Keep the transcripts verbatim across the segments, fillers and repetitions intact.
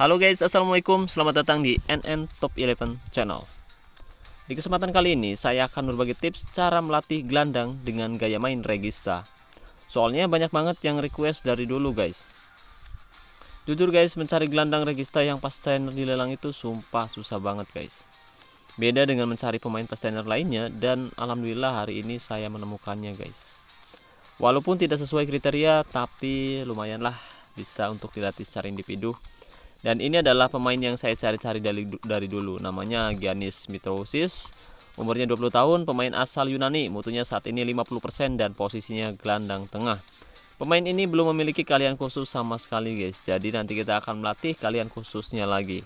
Halo guys, assalamualaikum, selamat datang di N N Top Eleven Channel. Di kesempatan kali ini saya akan berbagi tips cara melatih gelandang dengan gaya main regista. Soalnya banyak banget yang request dari dulu guys. Jujur guys, mencari gelandang regista yang pastener di lelang itu sumpah susah banget guys. Beda dengan mencari pemain pastener lainnya, dan alhamdulillah hari ini saya menemukannya guys. Walaupun tidak sesuai kriteria, tapi lumayanlah bisa untuk dilatih secara individu. Dan ini adalah pemain yang saya cari-cari dari, dari dulu. Namanya Giannis Mitrosis. Umurnya dua puluh tahun, pemain asal Yunani. Mutunya saat ini lima puluh persen dan posisinya gelandang tengah. Pemain ini belum memiliki kalian khusus sama sekali guys. Jadi nanti kita akan melatih kalian khususnya lagi.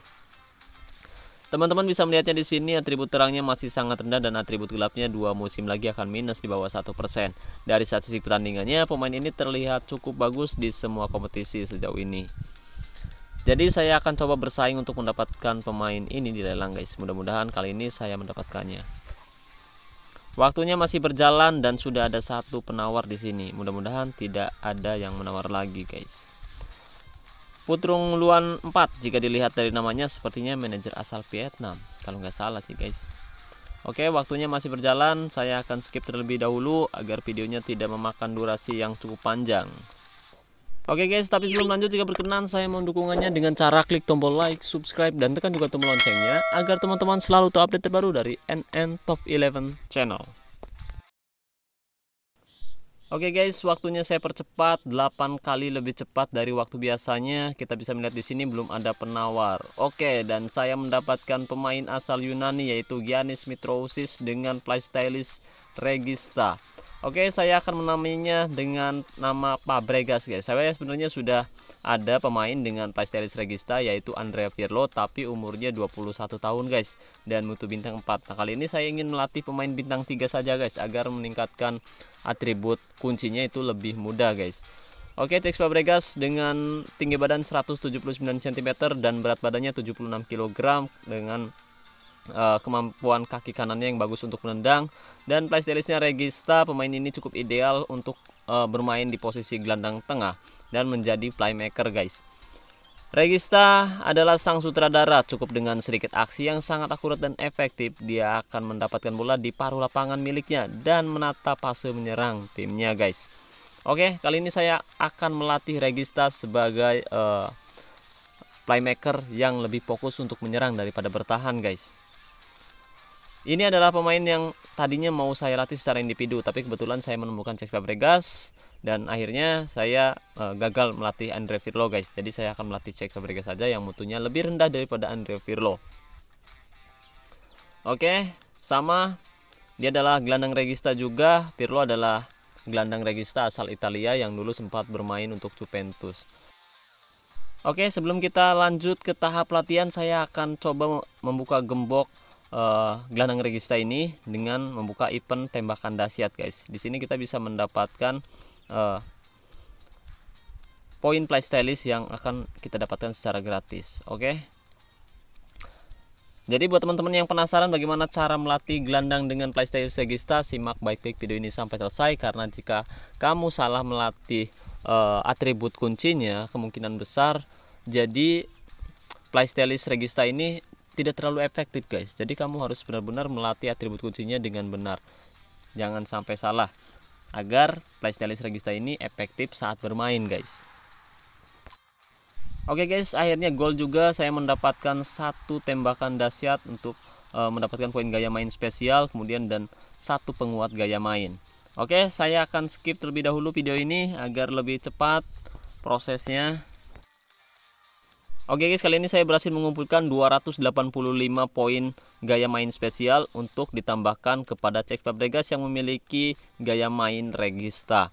Teman-teman bisa melihatnya di sini, atribut terangnya masih sangat rendah dan atribut gelapnya dua musim lagi akan minus di bawah satu persen. Dari statistik pertandingannya, pemain ini terlihat cukup bagus di semua kompetisi sejauh ini. Jadi saya akan coba bersaing untuk mendapatkan pemain ini di lelang guys. Mudah-mudahan kali ini saya mendapatkannya. Waktunya masih berjalan dan sudah ada satu penawar di sini. Mudah-mudahan tidak ada yang menawar lagi guys. Putrung Luan empat, jika dilihat dari namanya sepertinya manajer asal Vietnam, kalau nggak salah sih guys. Oke, waktunya masih berjalan. Saya akan skip terlebih dahulu agar videonya tidak memakan durasi yang cukup panjang. Oke guys, tapi sebelum lanjut, jika berkenan saya mau dukungannya dengan cara klik tombol like, subscribe, dan tekan juga tombol loncengnya agar teman-teman selalu terupdate terbaru dari N N Top Eleven Channel. Oke guys, waktunya saya percepat delapan kali lebih cepat dari waktu biasanya. Kita bisa melihat di sini belum ada penawar. Oke, dan saya mendapatkan pemain asal Yunani yaitu Giannis Mitrosis dengan playstyle regista. Oke, saya akan menamainya dengan nama Fabregas guys. Saya sebenarnya sudah ada pemain dengan playstyle regista yaitu Andrea Pirlo, tapi umurnya dua puluh satu tahun guys, dan mutu bintang empat. Nah, kali ini saya ingin melatih pemain bintang tiga saja guys, agar meningkatkan atribut kuncinya itu lebih mudah guys. Oke, Cesc Fabregas dengan tinggi badan seratus tujuh puluh sembilan sentimeter dan berat badannya tujuh puluh enam kilogram, dengan Uh, kemampuan kaki kanannya yang bagus untuk menendang, dan playstyle-nya regista. Pemain ini cukup ideal untuk uh, bermain di posisi gelandang tengah dan menjadi playmaker guys. Regista adalah sang sutradara. Cukup dengan sedikit aksi yang sangat akurat dan efektif, dia akan mendapatkan bola di paruh lapangan miliknya dan menata fase menyerang timnya guys. Oke, kali ini saya akan melatih regista sebagai uh, playmaker yang lebih fokus untuk menyerang daripada bertahan guys. Ini adalah pemain yang tadinya mau saya latih secara individu, tapi kebetulan saya menemukan Cesc Fabregas dan akhirnya saya e, gagal melatih Andrea Pirlo guys. Jadi saya akan melatih Cesc Fabregas saja yang mutunya lebih rendah daripada Andrea Pirlo. Oke, sama. Dia adalah gelandang regista juga. Pirlo adalah gelandang regista asal Italia yang dulu sempat bermain untuk Juventus. Oke, sebelum kita lanjut ke tahap latihan, saya akan coba membuka gembok Uh, gelandang regista ini dengan membuka event tembakan dahsyat guys. Di sini kita bisa mendapatkan uh, poin playstyle yang akan kita dapatkan secara gratis. Oke. Okay? Jadi buat teman-teman yang penasaran bagaimana cara melatih gelandang dengan playstyle regista, simak baik-baik video ini sampai selesai, karena jika kamu salah melatih uh, atribut kuncinya, kemungkinan besar jadi playstyle regista ini tidak terlalu efektif guys. Jadi kamu harus benar-benar melatih atribut kuncinya dengan benar, jangan sampai salah, agar playstyle regista ini efektif saat bermain guys. Oke guys, akhirnya gol juga. Saya mendapatkan satu tembakan dahsyat untuk e, mendapatkan poin gaya main spesial, kemudian dan satu penguat gaya main. Oke, saya akan skip terlebih dahulu video ini agar lebih cepat prosesnya. Oke guys, kali ini saya berhasil mengumpulkan dua ratus delapan puluh lima poin gaya main spesial untuk ditambahkan kepada Cesc Fabregas yang memiliki gaya main regista.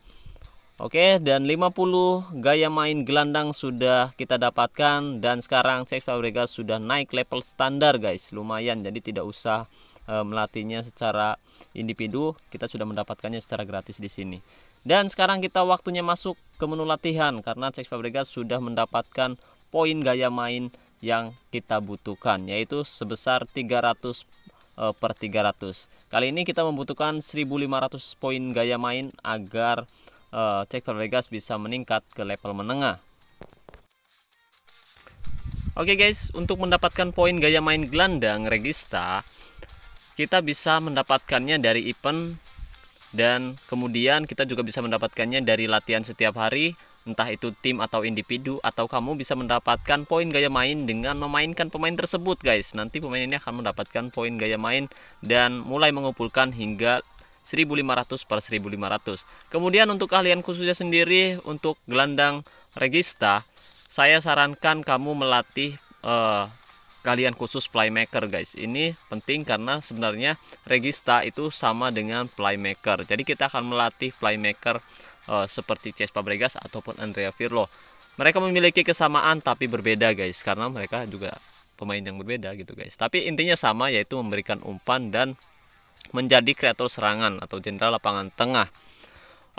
Oke, dan lima puluh gaya main gelandang sudah kita dapatkan, dan sekarang Cesc Fabregas sudah naik level standar guys. Lumayan, jadi tidak usah e, melatihnya secara individu, kita sudah mendapatkannya secara gratis di sini. Dan sekarang kita waktunya masuk ke menu latihan karena Cesc Fabregas sudah mendapatkan poin gaya main yang kita butuhkan, yaitu sebesar tiga ratus per tiga ratus. Kali ini kita membutuhkan seribu lima ratus poin gaya main agar uh, Cesc Fabregas bisa meningkat ke level menengah. Oke guys, untuk mendapatkan poin gaya main gelandang Regista, kita bisa mendapatkannya dari event, dan kemudian kita juga bisa mendapatkannya dari latihan setiap hari, entah itu tim atau individu, atau kamu bisa mendapatkan poin gaya main dengan memainkan pemain tersebut guys. Nanti pemain ini akan mendapatkan poin gaya main dan mulai mengumpulkan hingga seribu lima ratus per seribu lima ratus. Kemudian untuk keahlian khususnya sendiri untuk gelandang Regista, saya sarankan kamu melatih eh, keahlian khusus playmaker guys. Ini penting karena sebenarnya Regista itu sama dengan playmaker. Jadi kita akan melatih playmaker eh, seperti Cesc Fabregas ataupun Andrea Pirlo. Mereka memiliki kesamaan tapi berbeda guys, karena mereka juga pemain yang berbeda gitu guys. Tapi intinya sama, yaitu memberikan umpan dan menjadi kreator serangan atau jenderal lapangan tengah.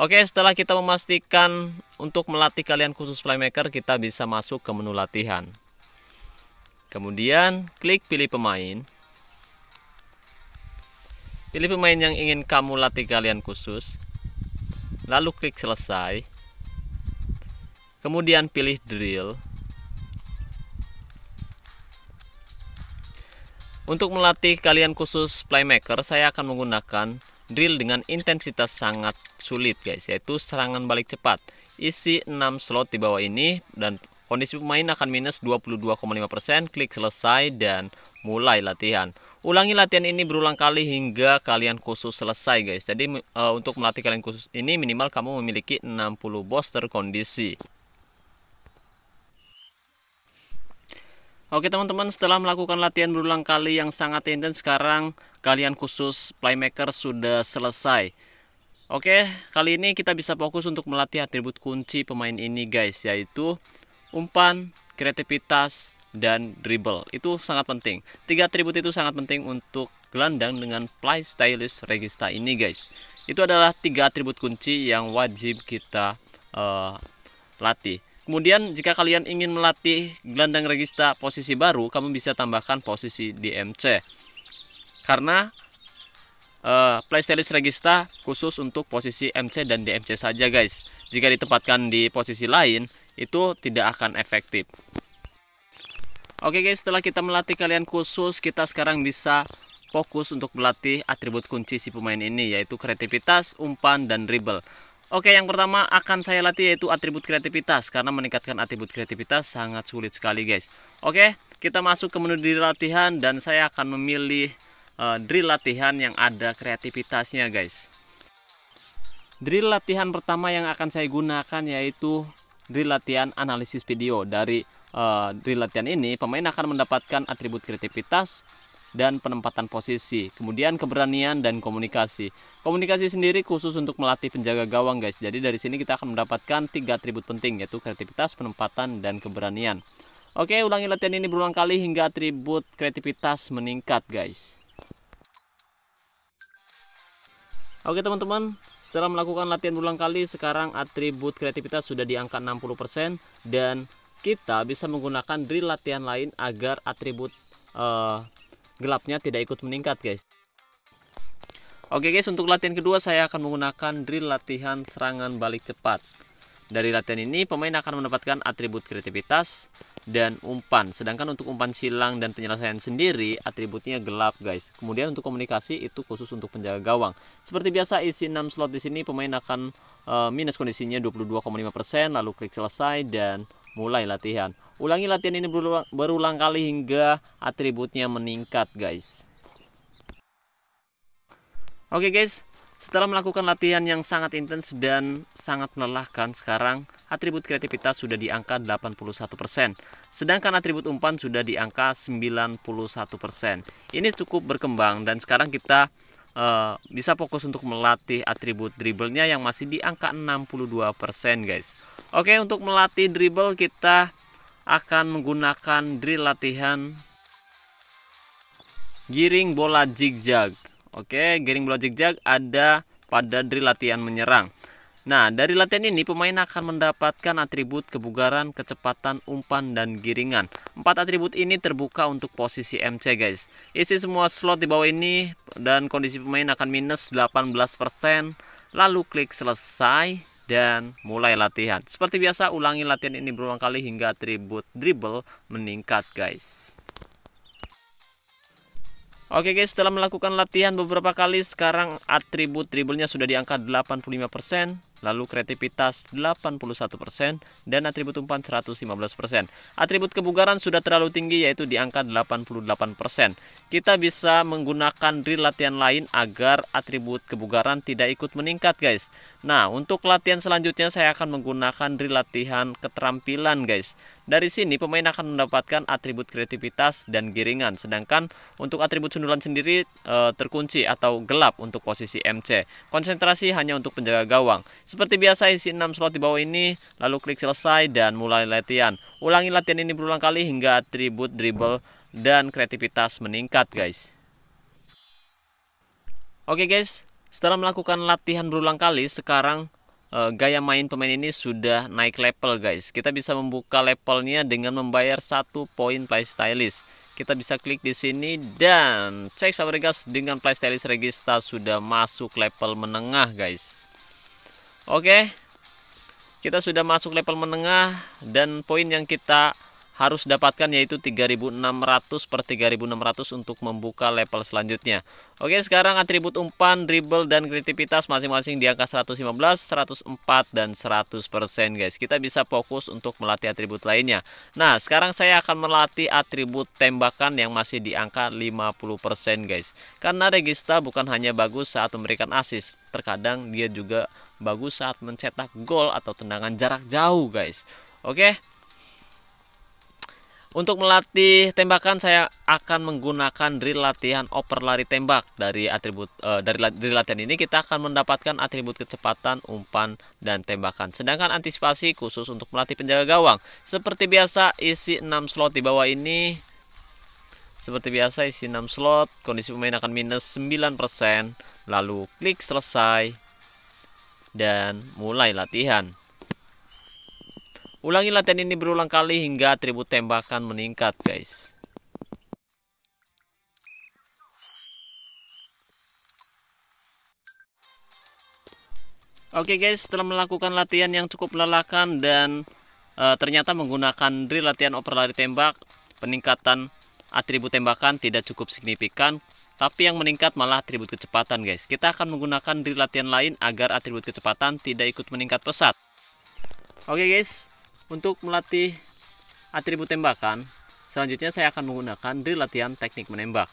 Oke, setelah kita memastikan untuk melatih kalian khusus playmaker, kita bisa masuk ke menu latihan. Kemudian klik pilih pemain. Pilih pemain yang ingin kamu latih kalian khusus. Lalu klik selesai. Kemudian pilih drill. Untuk melatih kalian khusus playmaker, saya akan menggunakan drill dengan intensitas sangat sulit guys, yaitu serangan balik cepat. Isi enam slot di bawah ini dan kondisi pemain akan minus dua puluh dua koma lima persen. Klik selesai dan mulai latihan. Ulangi latihan ini berulang kali hingga kalian khusus selesai guys. Jadi e, untuk melatih kalian khusus ini minimal kamu memiliki enam puluh boss terkondisi. Oke teman-teman, setelah melakukan latihan berulang kali yang sangat intens, sekarang kalian khusus playmaker sudah selesai. Oke, kali ini kita bisa fokus untuk melatih atribut kunci pemain ini guys, yaitu umpan, kreativitas, dan dribble. Itu sangat penting. Tiga atribut itu sangat penting untuk gelandang dengan play stylish Regista ini guys. Itu adalah tiga atribut kunci yang wajib kita uh, latih. Kemudian jika kalian ingin melatih gelandang Regista posisi baru, kamu bisa tambahkan posisi D M C. Karena uh, playstylist Regista khusus untuk posisi M C dan D M C saja guys. Jika ditempatkan di posisi lain, itu tidak akan efektif. Oke guys, setelah kita melatih kalian khusus, kita sekarang bisa fokus untuk melatih atribut kunci si pemain ini, yaitu kreativitas, umpan, dan dribble. Oke, yang pertama akan saya latih yaitu atribut kreativitas, karena meningkatkan atribut kreativitas sangat sulit sekali guys. Oke, kita masuk ke menu drill latihan dan saya akan memilih uh, drill latihan yang ada kreativitasnya guys. Drill latihan pertama yang akan saya gunakan yaitu drill latihan analisis video. Dari uh, drill latihan ini pemain akan mendapatkan atribut kreativitas dan penempatan posisi, kemudian keberanian dan komunikasi. Komunikasi sendiri khusus untuk melatih penjaga gawang guys. Jadi dari sini kita akan mendapatkan tiga atribut penting, yaitu kreativitas, penempatan, dan keberanian. Oke, ulangi latihan ini berulang kali hingga atribut kreativitas meningkat guys. Oke teman-teman, setelah melakukan latihan berulang kali, sekarang atribut kreativitas sudah di angka enam puluh persen, dan kita bisa menggunakan drill latihan lain agar atribut uh, gelapnya tidak ikut meningkat guys. Oke guys, untuk latihan kedua saya akan menggunakan drill latihan serangan balik cepat. Dari latihan ini pemain akan mendapatkan atribut kreativitas dan umpan. Sedangkan untuk umpan silang dan penyelesaian sendiri atributnya gelap guys. Kemudian untuk komunikasi itu khusus untuk penjaga gawang. Seperti biasa isi enam slot di sini, pemain akan e, minus kondisinya dua puluh dua koma lima persen. Lalu klik selesai dan mulai latihan. Ulangi latihan ini berulang, berulang kali hingga atributnya meningkat guys. Oke guys, setelah melakukan latihan yang sangat intens dan sangat melelahkan, sekarang atribut kreativitas sudah di angka delapan puluh satu persen. Sedangkan atribut umpan sudah di angka sembilan puluh satu persen. Ini cukup berkembang dan sekarang kita uh, bisa fokus untuk melatih atribut dribblenya yang masih di angka enam puluh dua persen guys. Oke, untuk melatih dribble kita akan menggunakan drill latihan giring bola zigzag. Oke, giring bola zigzag ada pada drill latihan menyerang. Nah, dari latihan ini pemain akan mendapatkan atribut kebugaran, kecepatan, umpan, dan giringan. Empat atribut ini terbuka untuk posisi M C guys. Isi semua slot di bawah ini dan kondisi pemain akan minus delapan belas persen. Lalu klik selesai dan mulai latihan. Seperti biasa, ulangi latihan ini berulang kali hingga atribut dribble meningkat, guys. Oke guys, setelah melakukan latihan beberapa kali, sekarang atribut dribblenya sudah di angka delapan puluh lima persen, lalu kreativitas delapan puluh satu persen, dan atribut umpan seratus lima belas persen. Atribut kebugaran sudah terlalu tinggi, yaitu di angka delapan puluh delapan persen. Kita bisa menggunakan drill latihan lain agar atribut kebugaran tidak ikut meningkat, guys. Nah, untuk latihan selanjutnya saya akan menggunakan drill latihan keterampilan, guys. Dari sini pemain akan mendapatkan atribut kreativitas dan giringan, sedangkan untuk atribut sundulan sendiri e, terkunci atau gelap untuk posisi M C. Konsentrasi hanya untuk penjaga gawang. Seperti biasa, isi enam slot di bawah ini, lalu klik selesai dan mulai latihan. Ulangi latihan ini berulang kali hingga atribut dribble dan kreativitas meningkat, guys. Oke guys, setelah melakukan latihan berulang kali, sekarang e, gaya main pemain ini sudah naik level, guys. Kita bisa membuka levelnya dengan membayar satu poin playstylist. Kita bisa klik di sini dan Cesc Fabregas dengan playstylist Regista sudah masuk level menengah, guys. Oke, kita sudah masuk level menengah dan poin yang kita harus dapatkan yaitu tiga ribu enam ratus per tiga ribu enam ratus untuk membuka level selanjutnya. Oke, sekarang atribut umpan, dribble, dan kreativitas masing-masing di angka seratus lima belas, seratus empat, dan seratus persen, guys. Kita bisa fokus untuk melatih atribut lainnya. Nah, sekarang saya akan melatih atribut tembakan yang masih di angka lima puluh persen, guys. Karena Regista bukan hanya bagus saat memberikan assist, terkadang dia juga bagus saat mencetak gol atau tendangan jarak jauh, guys. Oke, untuk melatih tembakan saya akan menggunakan drill latihan oper lari tembak. Dari atribut eh, dari drill latihan ini kita akan mendapatkan atribut kecepatan, umpan, dan tembakan. Sedangkan antisipasi khusus untuk melatih penjaga gawang. Seperti biasa isi enam slot di bawah ini. Seperti biasa isi enam slot, kondisi pemain akan minus sembilan persen, lalu klik selesai dan mulai latihan. Ulangi latihan ini berulang kali hingga atribut tembakan meningkat, guys. Oke guys, setelah melakukan latihan yang cukup melelahkan dan e, ternyata menggunakan drill latihan oper lari tembak, peningkatan atribut tembakan tidak cukup signifikan. Tapi yang meningkat malah atribut kecepatan, guys. Kita akan menggunakan drill latihan lain agar atribut kecepatan tidak ikut meningkat pesat. Oke guys, untuk melatih atribut tembakan, selanjutnya saya akan menggunakan drill latihan teknik menembak.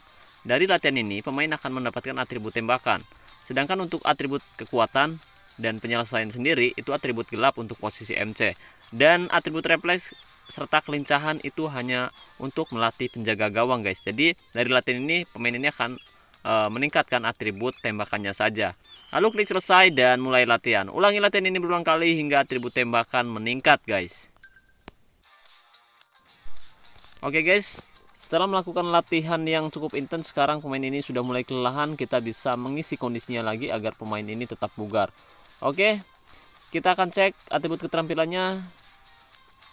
Dari latihan ini, pemain akan mendapatkan atribut tembakan. Sedangkan untuk atribut kekuatan dan penyelesaian sendiri, itu atribut gelap untuk posisi M C. Dan atribut refleks serta kelincahan itu hanya untuk melatih penjaga gawang, guys. Jadi, dari latihan ini, pemain ini akan e, meningkatkan atribut tembakannya saja. Lalu klik selesai dan mulai latihan. Ulangi latihan ini berulang kali hingga atribut tembakan meningkat, guys. Oke guys, setelah melakukan latihan yang cukup intens, sekarang pemain ini sudah mulai kelelahan. Kita bisa mengisi kondisinya lagi agar pemain ini tetap bugar. Oke, kita akan cek atribut keterampilannya.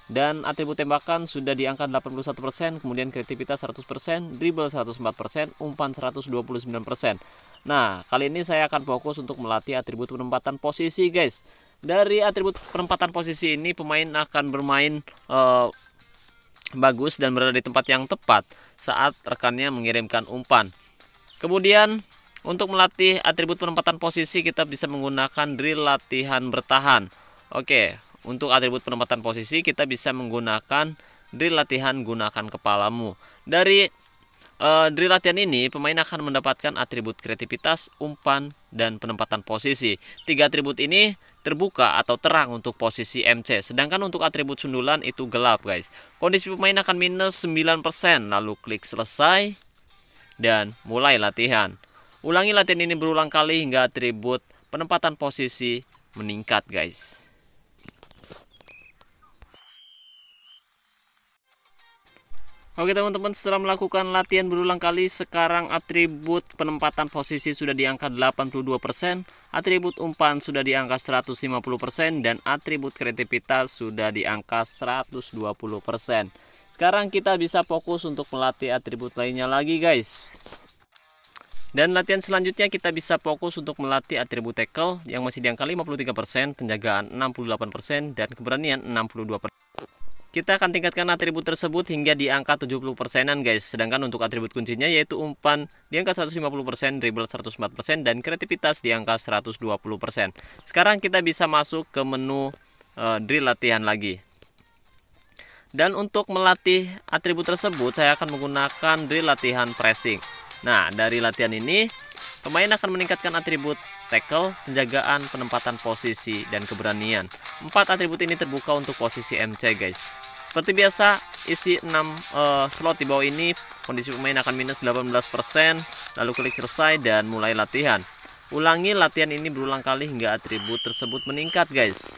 Dan atribut tembakan sudah di angka delapan puluh satu persen, kemudian kreativitas seratus persen, dribble seratus empat persen, umpan seratus dua puluh sembilan persen. Nah, kali ini saya akan fokus untuk melatih atribut penempatan posisi, guys. Dari atribut penempatan posisi ini, pemain akan bermain eh, bagus dan berada di tempat yang tepat saat rekannya mengirimkan umpan. Kemudian, untuk melatih atribut penempatan posisi, kita bisa menggunakan drill latihan bertahan. Oke, untuk atribut penempatan posisi, kita bisa menggunakan drill latihan gunakan kepalamu. Dari Uh, drill latihan ini pemain akan mendapatkan atribut kreativitas, umpan, dan penempatan posisi. Tiga atribut ini terbuka atau terang untuk posisi M C, sedangkan untuk atribut sundulan itu gelap, guys. Kondisi pemain akan minus sembilan persen, lalu klik selesai dan mulai latihan. Ulangi latihan ini berulang kali hingga atribut penempatan posisi meningkat, guys. Oke teman-teman, setelah melakukan latihan berulang kali, sekarang atribut penempatan posisi sudah di angka delapan puluh dua persen, atribut umpan sudah di angka seratus lima puluh persen, dan atribut kreativitas sudah di angka seratus dua puluh persen. Sekarang kita bisa fokus untuk melatih atribut lainnya lagi, guys. Dan latihan selanjutnya kita bisa fokus untuk melatih atribut tackle yang masih di angka lima puluh tiga persen, penjagaan enam puluh delapan persen, dan keberanian enam puluh dua persen. Kita akan tingkatkan atribut tersebut hingga di angka tujuh puluh persenan guys. Sedangkan untuk atribut kuncinya yaitu umpan di angka seratus lima puluh persen, dribble seratus empat persen, dan kreativitas di angka seratus dua puluh persen. Sekarang kita bisa masuk ke menu uh, drill latihan lagi. Dan untuk melatih atribut tersebut saya akan menggunakan drill latihan pressing. Nah, dari latihan ini pemain akan meningkatkan atribut tackle, penjagaan, penempatan posisi, dan keberanian. Empat atribut ini terbuka untuk posisi M C guys. Seperti biasa, isi enam uh, slot di bawah ini, kondisi pemain akan minus delapan belas persen, lalu klik selesai dan mulai latihan. Ulangi latihan ini berulang kali hingga atribut tersebut meningkat guys.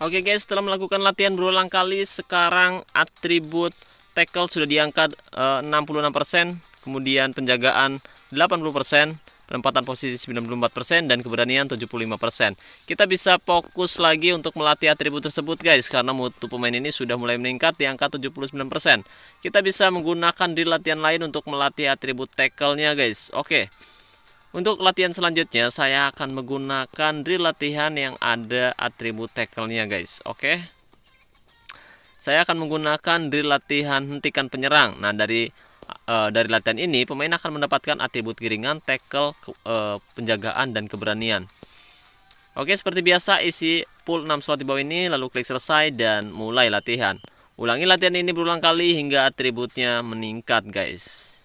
Oke guys, setelah melakukan latihan berulang kali, sekarang atribut tackle sudah di angka uh, enam puluh enam persen, kemudian penjagaan delapan puluh persen, penempatan posisi sembilan puluh empat persen, dan keberanian tujuh puluh lima persen. Kita bisa fokus lagi untuk melatih atribut tersebut guys, karena mutu pemain ini sudah mulai meningkat di angka tujuh puluh sembilan persen. Kita bisa menggunakan di latihan lain untuk melatih atribut tackle-nya guys. Oke. Untuk latihan selanjutnya saya akan menggunakan drill latihan yang ada atribut tackle-nya guys. Oke. Saya akan menggunakan drill latihan hentikan penyerang. Nah, dari dari latihan ini pemain akan mendapatkan atribut giringan, tackle, penjagaan, dan keberanian. Oke, seperti biasa isi full enam slot di bawah ini, lalu klik selesai dan mulai latihan. Ulangi latihan ini berulang kali hingga atributnya meningkat guys.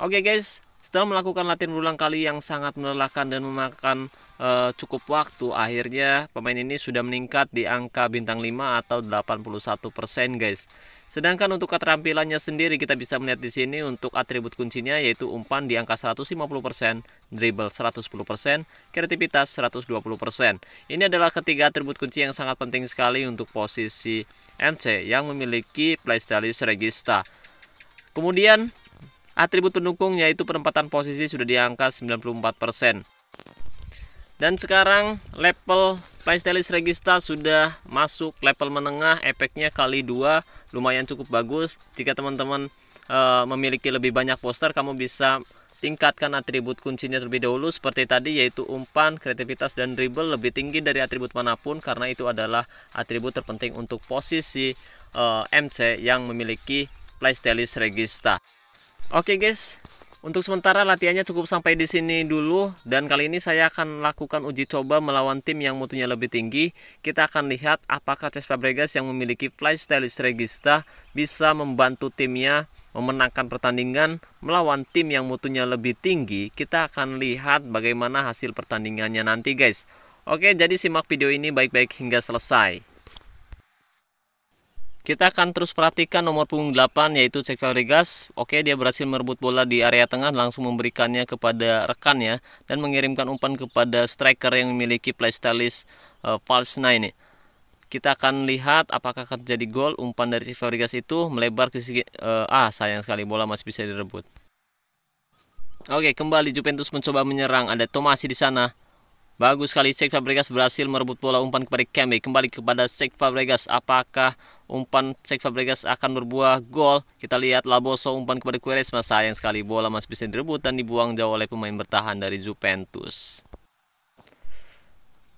Oke guys, setelah melakukan latihan berulang kali yang sangat melelahkan dan memakan e, cukup waktu, akhirnya pemain ini sudah meningkat di angka bintang lima atau delapan puluh satu persen guys. Sedangkan untuk keterampilannya sendiri kita bisa melihat di sini untuk atribut kuncinya yaitu umpan di angka seratus lima puluh persen, dribble seratus sepuluh persen, kreativitas seratus dua puluh persen. Ini adalah ketiga atribut kunci yang sangat penting sekali untuk posisi M C yang memiliki playstyle Regista. Kemudian atribut pendukung yaitu penempatan posisi sudah di angka sembilan puluh empat persen. Dan sekarang level playstyle Regista sudah masuk level menengah, efeknya kali dua, lumayan cukup bagus. Jika teman-teman e, memiliki lebih banyak poster, kamu bisa tingkatkan atribut kuncinya terlebih dahulu seperti tadi, yaitu umpan, kreativitas, dan dribble lebih tinggi dari atribut manapun, karena itu adalah atribut terpenting untuk posisi e, M C yang memiliki playstyle Regista. Oke guys, untuk sementara latihannya cukup sampai di sini dulu, dan kali ini saya akan lakukan uji coba melawan tim yang mutunya lebih tinggi. Kita akan lihat apakah Cesc Fabregas yang memiliki playstyle Regista bisa membantu timnya memenangkan pertandingan melawan tim yang mutunya lebih tinggi. Kita akan lihat bagaimana hasil pertandingannya nanti guys. Oke, jadi simak video ini baik-baik hingga selesai. Kita akan terus perhatikan nomor punggung delapan yaitu Cesc Fabregas. Oke, dia berhasil merebut bola di area tengah, langsung memberikannya kepada rekannya dan mengirimkan umpan kepada striker yang memiliki playstyle uh, False Nine. Kita akan lihat apakah akan terjadi gol. Umpan dari Cesc Fabregas itu melebar ke segi uh, ah sayang sekali bola masih bisa direbut. Oke, kembali Juventus mencoba menyerang. Ada Tomasi di sana. Bagus sekali, Cesc Fabregas berhasil merebut bola umpan kepada Kembe. Kembali kepada Cesc Fabregas. Apakah umpan Cesc Fabregas akan berbuah gol? Kita lihat Laboso umpan kepada Quaresma. Sayang sekali bola masih bisa direbut dan dibuang jauh oleh pemain bertahan dari Juventus.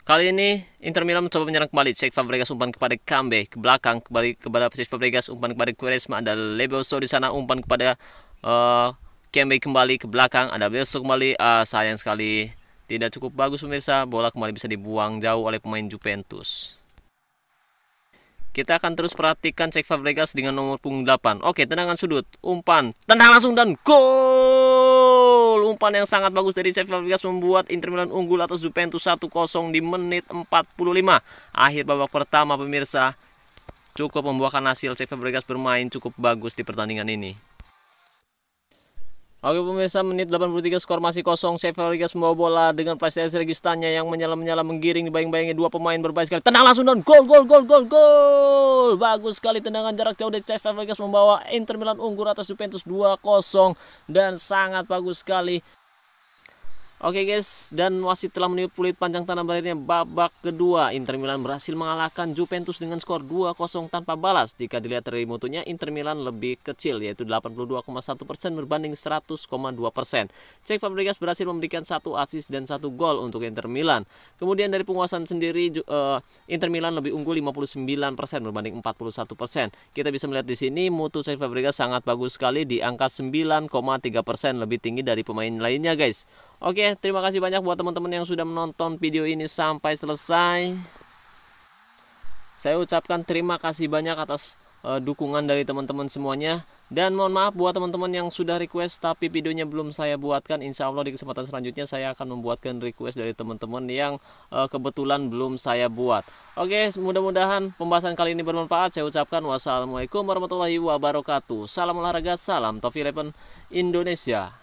Kali ini Inter Milan mencoba menyerang kembali. Cesc Fabregas umpan kepada Kembe. Ke belakang kembali kepada Cesc Fabregas umpan kepada Quaresma. Ada Laboso di sana umpan kepada uh, Kembe. Kembali ke belakang. Ada Laboso kembali. Uh, sayang sekali. Tidak cukup bagus pemirsa, bola kembali bisa dibuang jauh oleh pemain Juventus. Kita akan terus perhatikan Cesc Fabregas dengan nomor punggung delapan. Oke, tendangan sudut, umpan, tendang langsung dan gol! Umpan yang sangat bagus dari Cesc Fabregas membuat Inter Milan unggul atas Juventus satu kosong di menit empat puluh lima. Akhir babak pertama pemirsa, cukup membuahkan hasil. Cesc Fabregas bermain cukup bagus di pertandingan ini. Oke pemirsa, menit delapan puluh tiga skor masih kosong. Cesc Fabregas membawa bola dengan playstyle Registanya yang menyala-menyala, menggiring dibayang-bayangi dua pemain berbahaya sekali. Tendang langsung dan gol gol gol gol gol. Bagus sekali tendangan jarak jauh dari Cesc Fabregas membawa Inter Milan unggul atas Juventus dua kosong dan sangat bagus sekali. Oke guys, dan wasit telah meniup peluit panjang tanah balirnya babak kedua. Inter Milan berhasil mengalahkan Juventus dengan skor dua kosong tanpa balas. Jika dilihat dari mutunya, Inter Milan lebih kecil, yaitu delapan puluh dua koma satu persen berbanding seratus koma dua persen. Cesc Fabregas berhasil memberikan satu assist dan satu gol untuk Inter Milan. Kemudian dari penguasaan sendiri, uh, Inter Milan lebih unggul lima puluh sembilan persen berbanding empat puluh satu persen. Kita bisa melihat di sini mutu Cesc Fabregas sangat bagus sekali di angka sembilan koma tiga persen, lebih tinggi dari pemain lainnya guys. Oke, terima kasih banyak buat teman-teman yang sudah menonton video ini sampai selesai. Saya ucapkan terima kasih banyak atas uh, dukungan dari teman-teman semuanya. Dan mohon maaf buat teman-teman yang sudah request tapi videonya belum saya buatkan. Insya Allah di kesempatan selanjutnya saya akan membuatkan request dari teman-teman yang uh, kebetulan belum saya buat. Oke, mudah-mudahan pembahasan kali ini bermanfaat. Saya ucapkan wassalamualaikum warahmatullahi wabarakatuh. Salam olahraga, salam Top Eleven Indonesia.